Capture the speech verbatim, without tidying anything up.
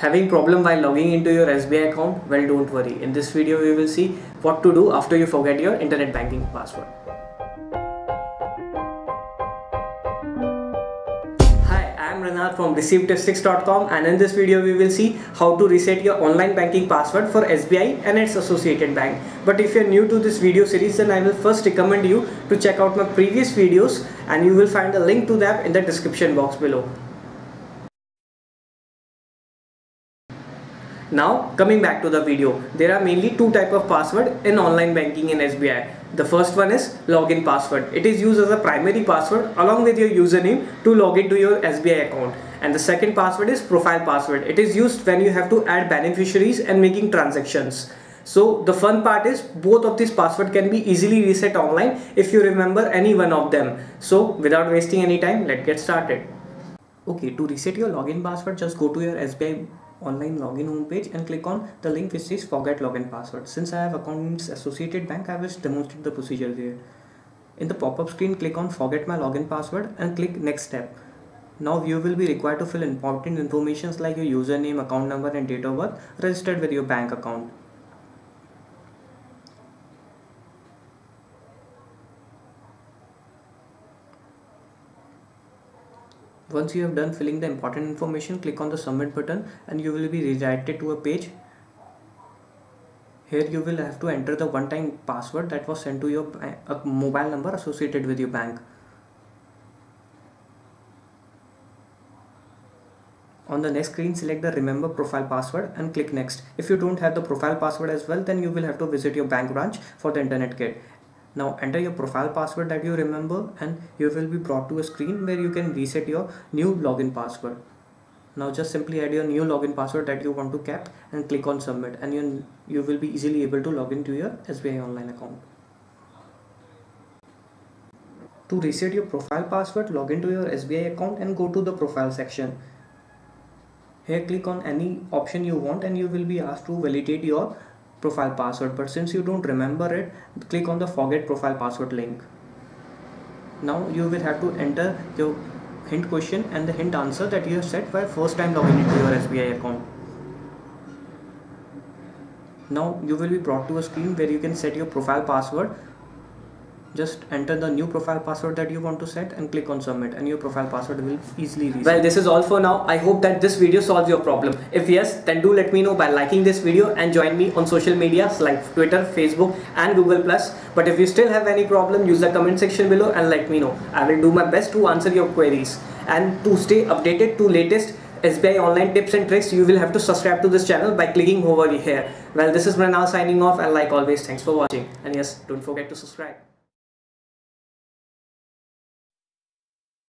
Having problem while logging into your S B I account? Well, don't worry. In this video, we will see what to do after you forget your internet banking password. Hi, I am Ranad from receive tips tricks dot com, and in this video, we will see how to reset your online banking password for S B I and its associated bank. But if you are new to this video series, then I will first recommend you to check out my previous videos, and you will find the link to them in the description box below. Now coming back to the video, there are mainly two types of password in online banking in S B I. The first one is login password. It is used as a primary password along with your username to log into your S B I account. And the second password is profile password. It is used when you have to add beneficiaries and making transactions. So the fun part is both of these passwords can be easily reset online if you remember any one of them. So without wasting any time, let's get started. Okay, to reset your login password, just go to your S B I online login homepage and click on the link which says forget login password. Since I have accounts associated bank, I will demonstrate the procedure there. In the pop-up screen, click on forget my login password and click next step. Now you will be required to fill important information like your username, account number and date of birth registered with your bank account. Once you have done filling the important information, click on the submit button and you will be redirected to a page. Here you will have to enter the one-time password that was sent to your uh, mobile number associated with your bank. On the next screen, select the remember profile password and click next. If you don't have the profile password as well, then you will have to visit your bank branch for the internet kit. Now enter your profile password that you remember and you will be brought to a screen where you can reset your new login password. Now just simply add your new login password that you want to keep and click on submit, and you, you will be easily able to log into your S B I online account. To reset your profile password, log into your S B I account and go to the profile section. Here click on any option you want and you will be asked to validate your profile password, but since you don't remember it, click on the forget profile password link. Now you will have to enter your hint question and the hint answer that you have set by first time logging into your S B I account. Now you will be brought to a screen where you can set your profile password. Just enter the new profile password that you want to set and click on submit, and your profile password will easily reset. Well, this is all for now. I hope that this video solves your problem. If yes, then do let me know by liking this video and join me on social media like Twitter, Facebook and Google plus. But if you still have any problem, use the comment section below and let me know. I will do my best to answer your queries. And to stay updated to latest S B I online tips and tricks, you will have to subscribe to this channel by clicking over here. Well, this is Ranal signing off, and like always, thanks for watching. And yes, don't forget to subscribe.